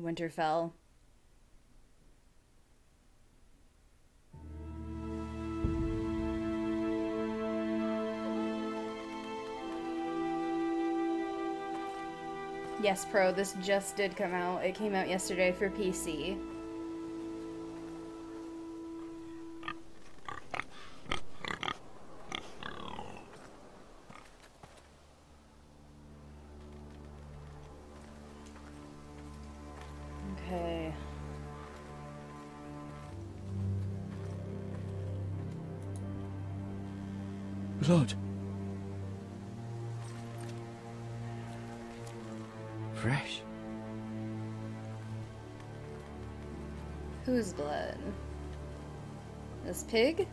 Winterfell. Yes, Pro, this just did come out. It came out yesterday for PC. Blood. Fresh. Whose blood? This pig?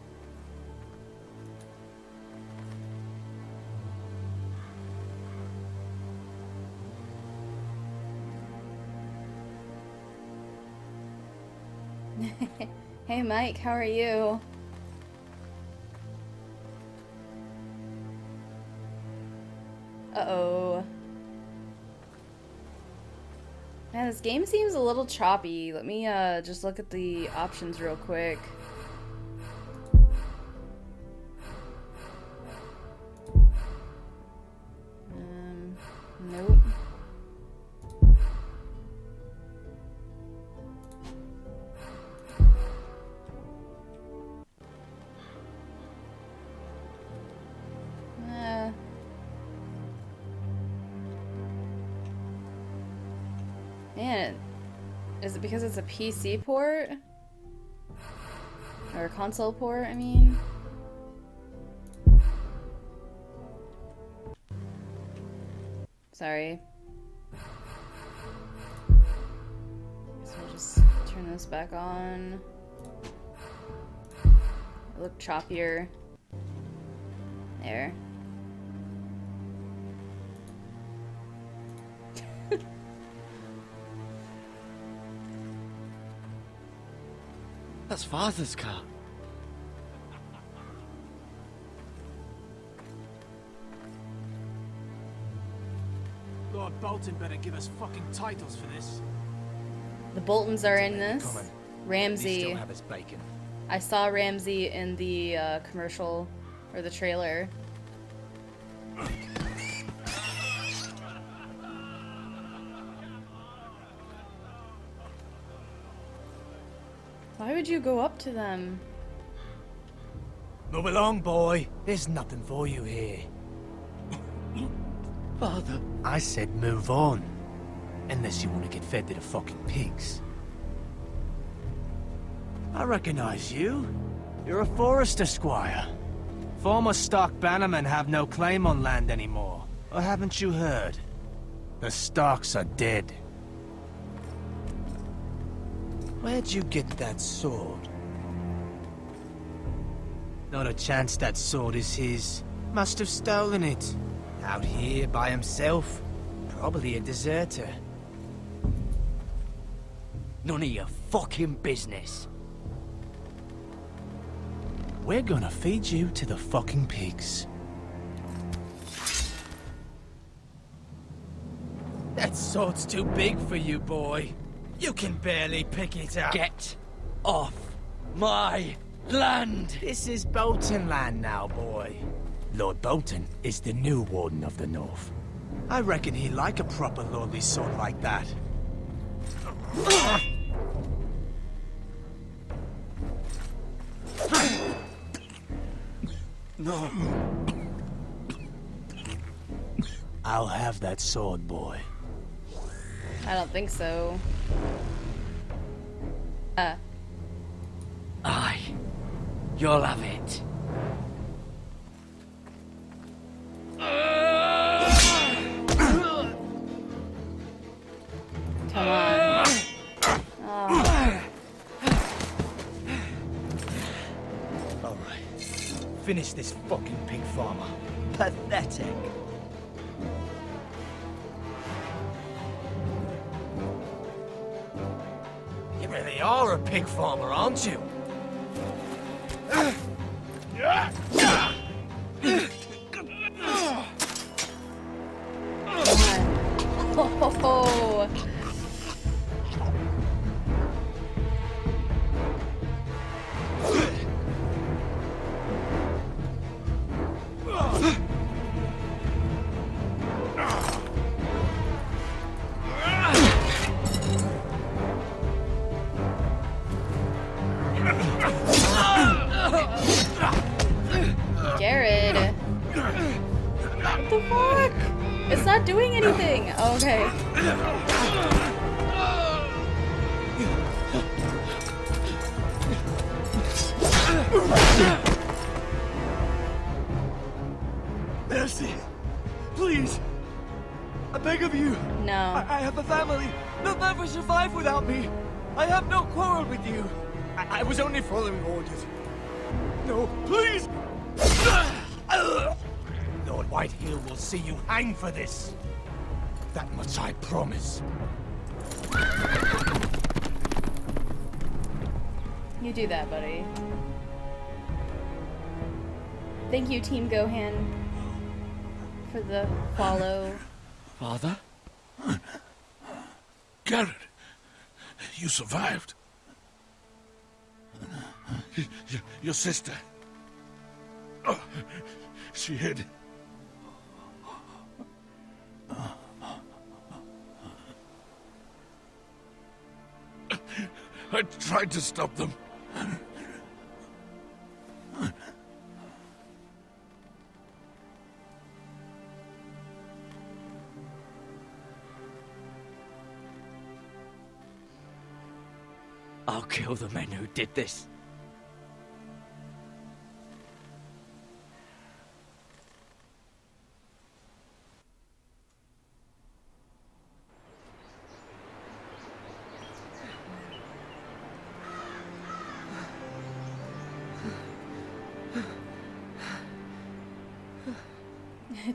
Hey Mike, how are you? This game seems a little choppy. Let me just look at the options real quick. Nope. Because it's a PC port? Or a console port, I mean? Sorry. So I'll just turn this back on. It looked choppier. There. That's Father's car. Lord Bolton better give us fucking titles for this. The Boltons are in this. Ramsay. Still have his bacon. I saw Ramsay in the commercial or the trailer. Why would you go up to them? Move along, boy. There's nothing for you here. Father. I said move on. Unless you want to get fed to the fucking pigs. I recognize you. You're a Forrester squire. Former Stark bannermen have no claim on land anymore. Or haven't you heard? The Starks are dead. Where'd you get that sword? Not a chance that sword is his. Must have stolen it. Out here by himself. Probably a deserter. None of your fucking business. We're gonna feed you to the fucking pigs. That sword's too big for you, boy. You can barely pick it up. Get off my land! This is Bolton land now, boy. Lord Bolton is the new warden of the North. I reckon he'd like a proper lordly sword like that. No. I'll have that sword, boy. I don't think so. Aye. You'll have it. Come on. Oh. Alright. Finish this fucking pig farmer. Pathetic. You are a pig farmer, aren't you? Oh, Okay. Mercy, please. I beg of you. No. I have a family. They'll never survive without me. I have no quarrel with you. I was only following orders. No, please. Lord Whitehill will see you hang for this. That much I promise. You do that, buddy. Thank you, Team Gohan, for the follow. Father? Gared, you survived. Your sister. Oh, she hid. I tried to stop them. I'll kill the men who did this.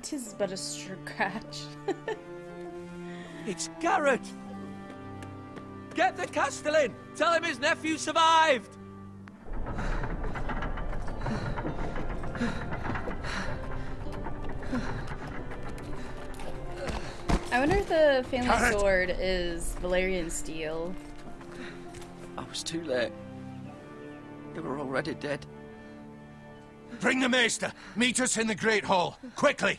Tis but a scratch. It's Gared! Get the Castellan! Tell him his nephew survived! I wonder if the family Gared. Sword is Valyrian steel. I was too late. They were already dead. Bring the Maester! Meet us in the Great Hall! Quickly!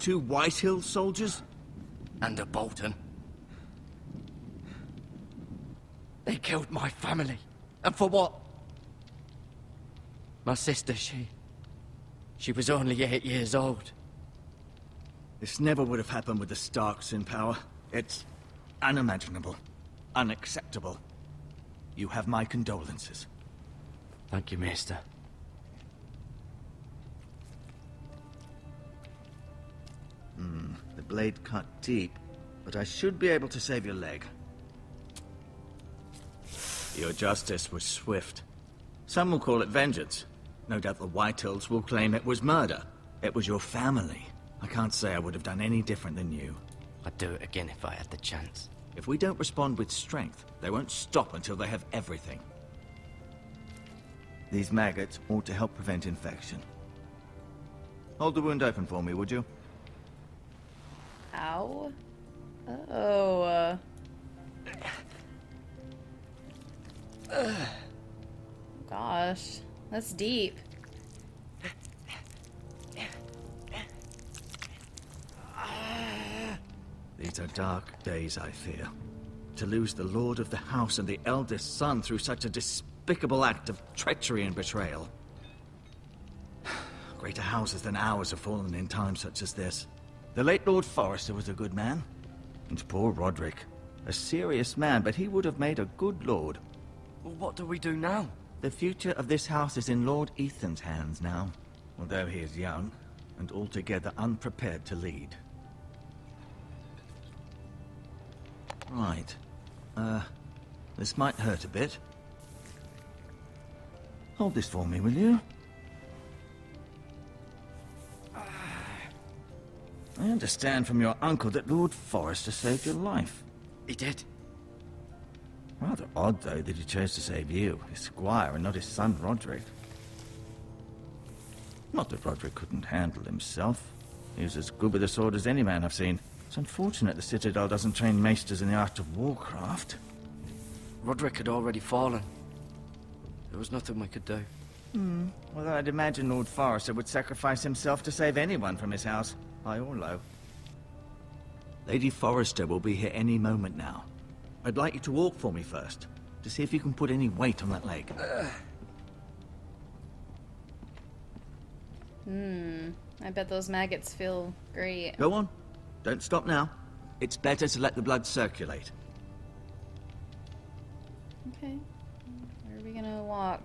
Two Whitehill soldiers? And a Bolton. They killed my family. And for what? My sister, she was only 8 years old. This never would have happened with the Starks in power. It's unimaginable. Unacceptable. You have my condolences. Thank you, Maester. The blade cut deep, but I should be able to save your leg. Your justice was swift. Some will call it vengeance. No doubt the Whitehills will claim it was murder. It was your family. I can't say I would have done any different than you. I'd do it again if I had the chance. If we don't respond with strength, they won't stop until they have everything. These maggots ought to help prevent infection. Hold the wound open for me, would you? Ow. Oh. Gosh, that's deep. These are dark days, I fear. To lose the Lord of the House and the eldest son through such a despicable act of treachery and betrayal. Greater houses than ours have fallen in times such as this. The late Lord Forrester was a good man. And poor Roderick. A serious man, but he would have made a good lord. Well, what do we do now? The future of this house is in Lord Ethan's hands now. Although he is young, and altogether unprepared to lead. Right. This might hurt a bit. Hold this for me, will you? I understand from your uncle that Lord Forrester saved your life. He did. Rather odd, though, that he chose to save you, his squire, and not his son, Roderick. Not that Roderick couldn't handle himself. He was as good with a sword as any man I've seen. It's unfortunate the Citadel doesn't train maesters in the art of warcraft. Roderick had already fallen. There was nothing we could do. Well, I'd imagine Lord Forrester would sacrifice himself to save anyone from his house, high or low. Lady Forrester will be here any moment now. I'd like you to walk for me first, to see if you can put any weight on that leg. Hmm. I bet those maggots feel great. Go on. Don't stop now. It's better to let the blood circulate. Okay. Where are we gonna walk?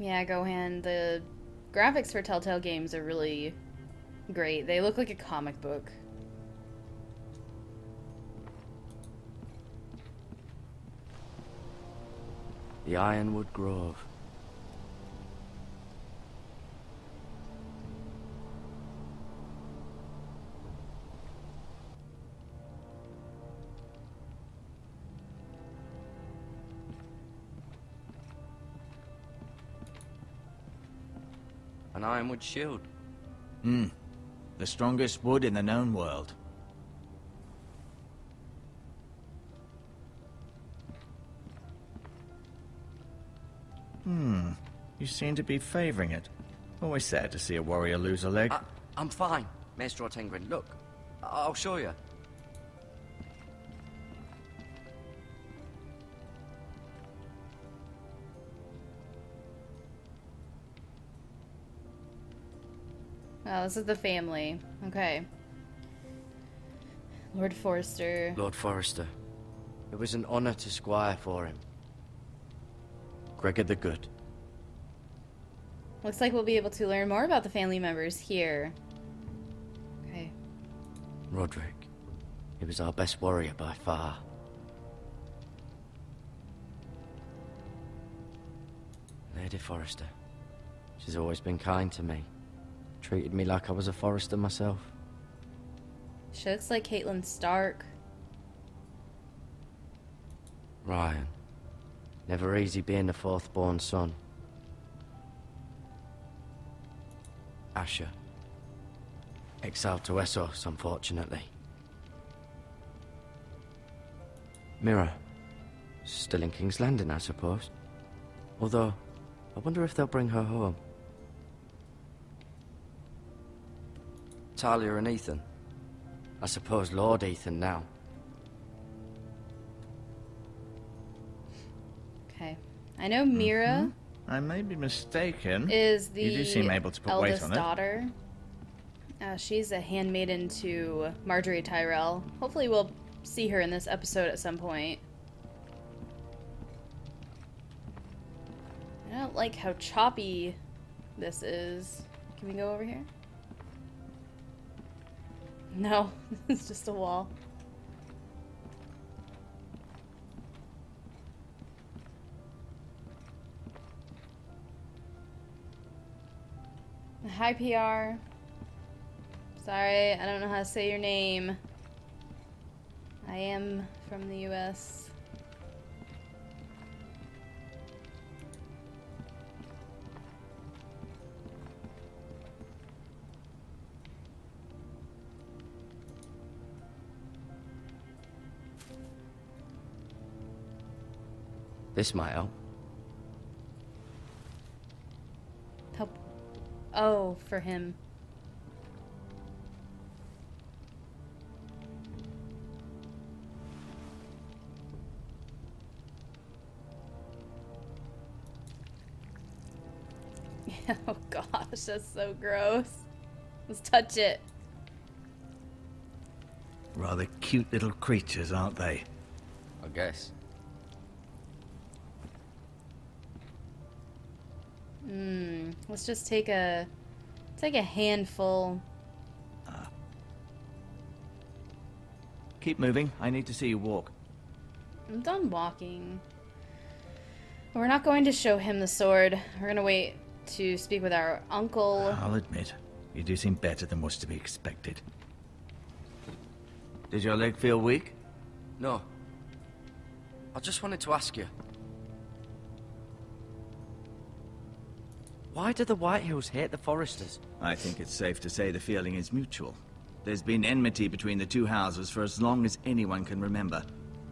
Yeah, Gohan, the graphics for Telltale Games are really great. They look like a comic book. The Ironwood Grove. An ironwood shield. Hmm. The strongest wood in the known world. Hmm. You seem to be favoring it. Always sad to see a warrior lose a leg. I'm fine, Maester Tengrin. Look, I'll show you. Oh, this is the family. Okay. Lord Forrester. Lord Forrester. It was an honor to squire for him. Gregor the Good. Looks like we'll be able to learn more about the family members here. Okay. Roderick. He was our best warrior by far. Lady Forrester. She's always been kind to me. Treated me like I was a Forrester myself. She looks like Caitlin Stark. Ryan. Never easy being the fourth-born son. Asher. Exiled to Essos, unfortunately. Mira. Still in King's Landing, I suppose. Although, I wonder if they'll bring her home. Talia and Ethan. I suppose Lord Ethan now. Okay. I know Mira... Mm-hmm. I may be mistaken. ...is the... You do seem able to put weight on it. ...daughter. She's a handmaiden to Marjorie Tyrell. Hopefully we'll see her in this episode at some point. I don't like how choppy this is. Can we go over here? No, it's just a wall. Hi, PR. Sorry, I don't know how to say your name. I am from the US. This might help. Help. Oh, for him. Oh gosh, that's so gross. Let's touch it. Rather cute little creatures, aren't they? I guess. Let's just take a handful. Keep moving. I need to see you walk. I'm done walking. We're not going to show him the sword. We're going to wait to speak with our uncle. I'll admit, you do seem better than was to be expected. Did your leg feel weak? No. I just wanted to ask you. Why do the Whitehills hate the Forresters? I think it's safe to say the feeling is mutual. There's been enmity between the two houses for as long as anyone can remember.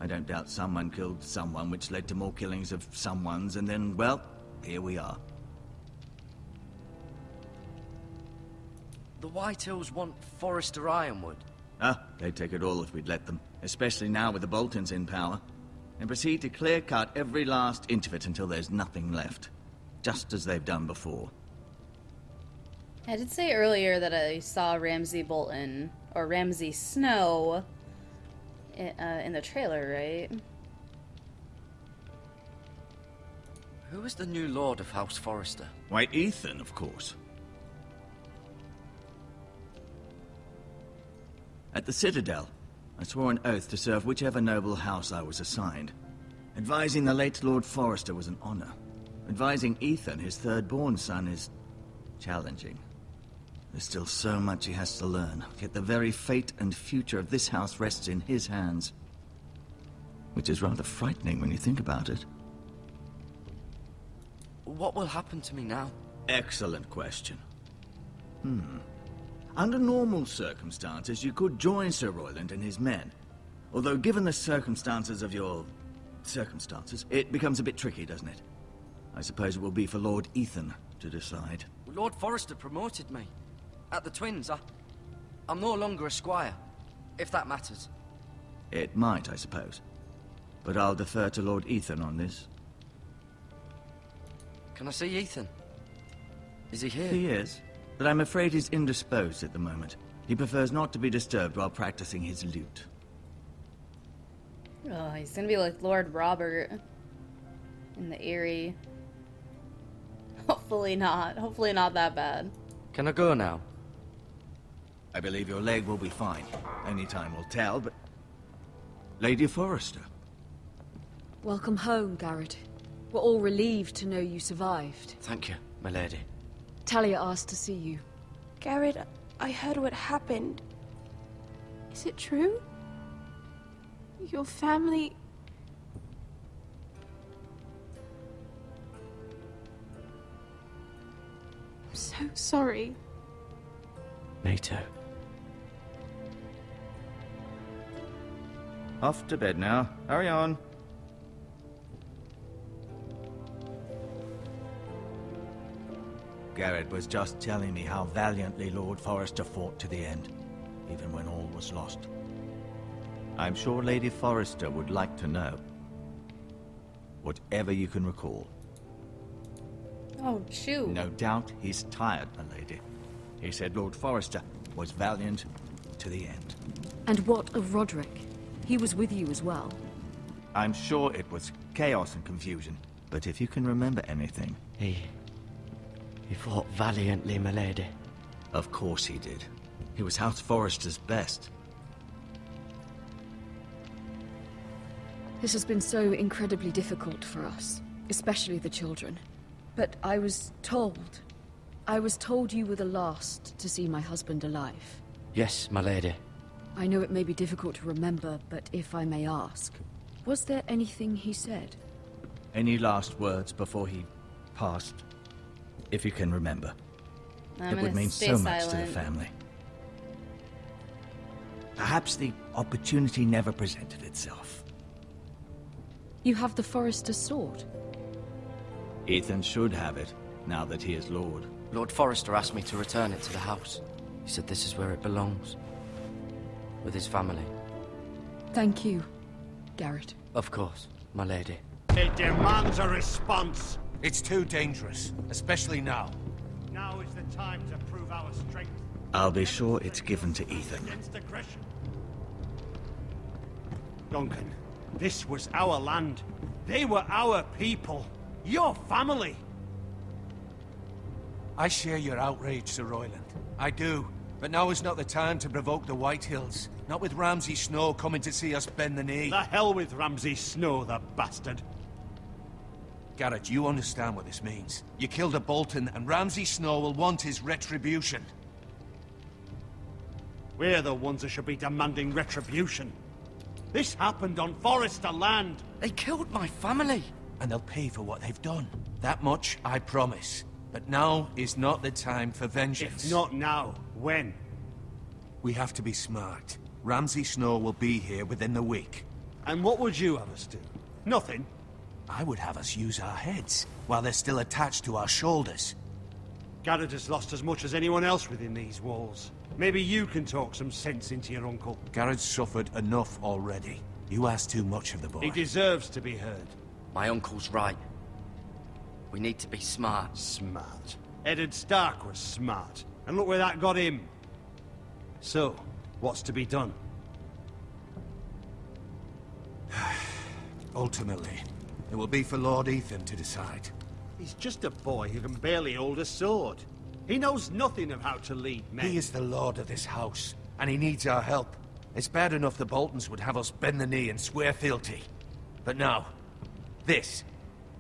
I don't doubt someone killed someone, which led to more killings of someones, and then, well, here we are. The Whitehills want Forrester Ironwood. Ah, they'd take it all if we'd let them. especially now with the Boltons in power, and proceed to clear-cut every last inch of it until there's nothing left, just as they've done before. I did say earlier that I saw Ramsay Bolton, or Ramsay Snow, in the trailer, right? Who is the new lord of House Forrester? Why, Ethan, of course. At the Citadel, I swore an oath to serve whichever noble house I was assigned. Advising the late Lord Forrester was an honor. Advising Ethan, his third-born son, is challenging. There's still so much he has to learn, yet the very fate and future of this house rests in his hands. Which is rather frightening when you think about it. What will happen to me now? Excellent question. Under normal circumstances, you could join Sir Royland and his men. Although, given the circumstances of your circumstances, it becomes a bit tricky, doesn't it? I suppose it will be for Lord Ethan to decide. Lord Forrester promoted me. At the Twins, I'm no longer a squire, if that matters. It might, I suppose. But I'll defer to Lord Ethan on this. Can I see Ethan? Is he here? He is, but I'm afraid he's indisposed at the moment. He prefers not to be disturbed while practicing his lute. Oh, he's gonna be like Lord Robert in the Eerie. Hopefully not that bad. Can I go now? I believe your leg will be fine. Any time will tell, but... Lady Forrester. Welcome home, Gared. We're all relieved to know you survived. Thank you, my lady. Talia asked to see you. Gared, I heard what happened. Is it true? Your family... I'm so sorry. Maester. Off to bed now. Hurry on. Gared was just telling me how valiantly Lord Forrester fought to the end, even when all was lost. I'm sure Lady Forrester would like to know. Whatever you can recall. Oh, shoot. No doubt he's tired, my lady. He said Lord Forrester was valiant to the end. And what of Roderick? He was with you as well. I'm sure it was chaos and confusion, but if you can remember anything... He fought valiantly, my lady. Of course he did. He was House Forrester's best. This has been so incredibly difficult for us, especially the children. But I was told you were the last to see my husband alive. Yes, my lady. I know it may be difficult to remember, but if I may ask, was there anything he said? Any last words before he passed? If you can remember. It would mean so much to the family. Perhaps the opportunity never presented itself. You have the Forrester's sword. Ethan should have it, now that he is Lord. Lord Forrester asked me to return it to the house. He said this is where it belongs. With his family. Thank you, Gared. Of course, my lady. It demands a response! It's too dangerous, especially now. Now is the time to prove our strength. I'll be sure it's given to Ethan. Duncan, this was our land. They were our people. Your family. I share your outrage, Sir Royland. I do. But now is not the time to provoke the Whitehills. Not with Ramsay Snow coming to see us bend the knee. The hell with Ramsay Snow, the bastard. Gared, you understand what this means. You killed a Bolton, and Ramsay Snow will want his retribution. We're the ones that should be demanding retribution. This happened on Forrester land. They killed my family. And they'll pay for what they've done. That much, I promise. But now is not the time for vengeance. If not now, when? We have to be smart. Ramsay Snow will be here within the week. And what would you have us do? Nothing. I would have us use our heads, while they're still attached to our shoulders. Gared has lost as much as anyone else within these walls. Maybe you can talk some sense into your uncle. Gared's suffered enough already. You asked too much of the boy. He deserves to be heard. My uncle's right. We need to be smart. Smart. Eddard Stark was smart. And look where that got him. So, what's to be done? Ultimately, it will be for Lord Ethan to decide. He's just a boy who can barely hold a sword. He knows nothing of how to lead men. He is the lord of this house, and he needs our help. It's bad enough the Boltons would have us bend the knee and swear fealty. But now, this.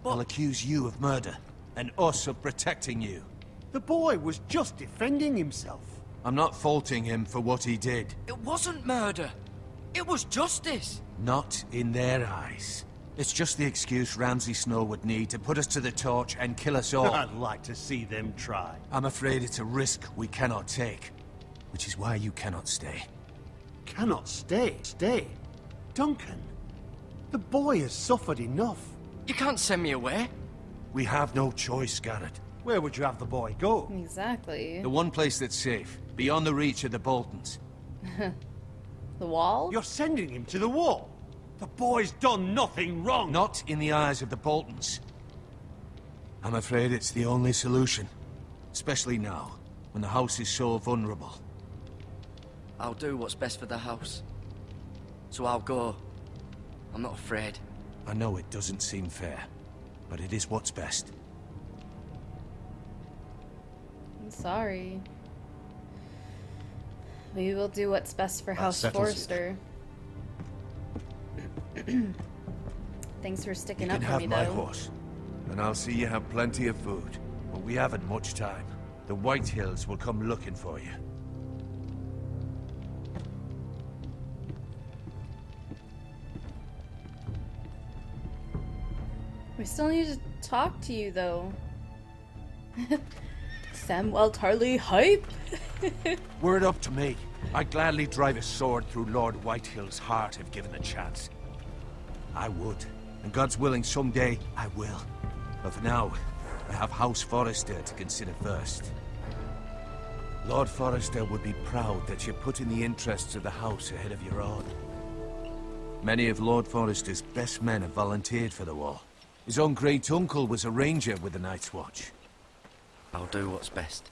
But I'll accuse you of murder, and us of protecting you. The boy was just defending himself. I'm not faulting him for what he did. It wasn't murder. It was justice. Not in their eyes. It's just the excuse Ramsay Snow would need to put us to the torch and kill us all. I'd like to see them try. I'm afraid it's a risk we cannot take, which is why you cannot stay. Cannot stay? Stay? Duncan, the boy has suffered enough. You can't send me away. We have no choice, Gared. Where would you have the boy go? Exactly. The one place that's safe, beyond the reach of the Boltons. The wall? You're sending him to the wall. The boy's done nothing wrong! Not in the eyes of the Boltons. I'm afraid it's the only solution. Especially now, when the house is so vulnerable. I'll do what's best for the house. So I'll go. I'm not afraid. I know it doesn't seem fair, but it is what's best. I'm sorry. We will do what's best for House Forrester. Thanks for sticking up for me, though. You can have my horse, and I'll see you have plenty of food. But we haven't much time. The Whitehills will come looking for you. We still need to talk to you, though. Samwell Tarly hype? Word up to me. I'd gladly drive a sword through Lord Whitehill's heart if given the chance. I would, and God's willing someday I will. But for now, I have House Forrester to consider first. Lord Forrester would be proud that you put in the interests of the house ahead of your own. Many of Lord Forrester's best men have volunteered for the war. His own great uncle was a ranger with the Night's Watch. I'll do what's best.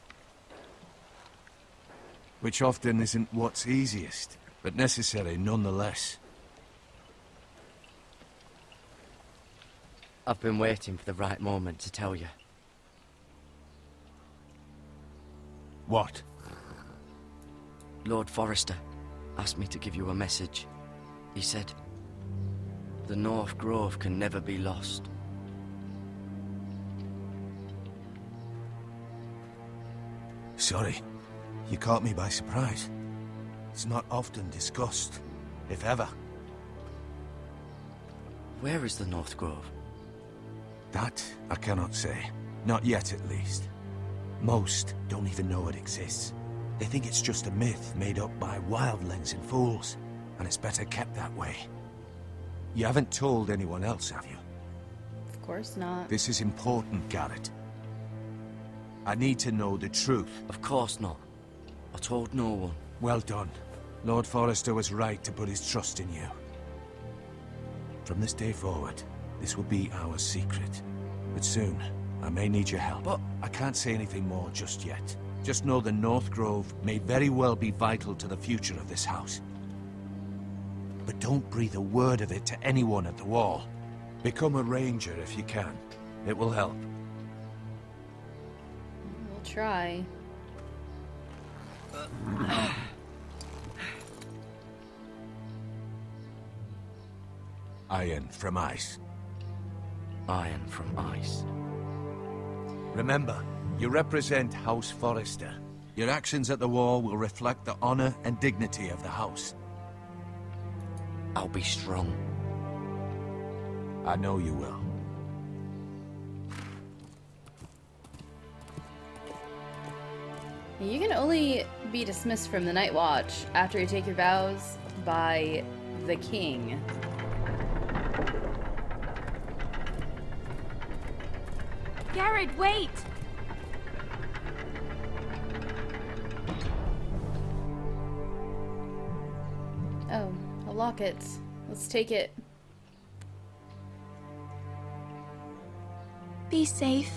Which often isn't what's easiest, but necessary nonetheless. I've been waiting for the right moment to tell you. What? Lord Forrester asked me to give you a message. He said, the North Grove can never be lost. Sorry, you caught me by surprise. It's not often discussed, if ever. Where is the North Grove? That I cannot say. Not yet, at least. Most don't even know it exists. They think it's just a myth made up by wildlings and fools, and it's better kept that way. You haven't told anyone else, have you? Of course not. This is important, Gared. I need to know the truth. Of course not. I told no one. Well done. Lord Forrester was right to put his trust in you. From this day forward, this will be our secret. But soon, I may need your help. But I can't say anything more just yet. Just know the North Grove may very well be vital to the future of this house. But don't breathe a word of it to anyone at the wall. Become a ranger if you can. It will help. We'll try. Iron from ice. Iron from ice. Remember, you represent House Forrester. Your actions at the wall will reflect the honor and dignity of the house. I'll be strong. I know you will. You can only be dismissed from the Night Watch after you take your vows by the king. Gared, wait! locket. Let's take it. Be safe.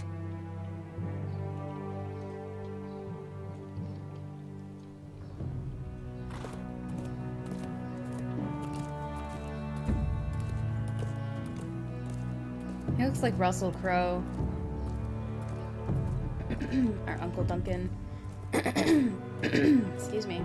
He looks like Russell Crowe. Our Uncle Duncan. Excuse me.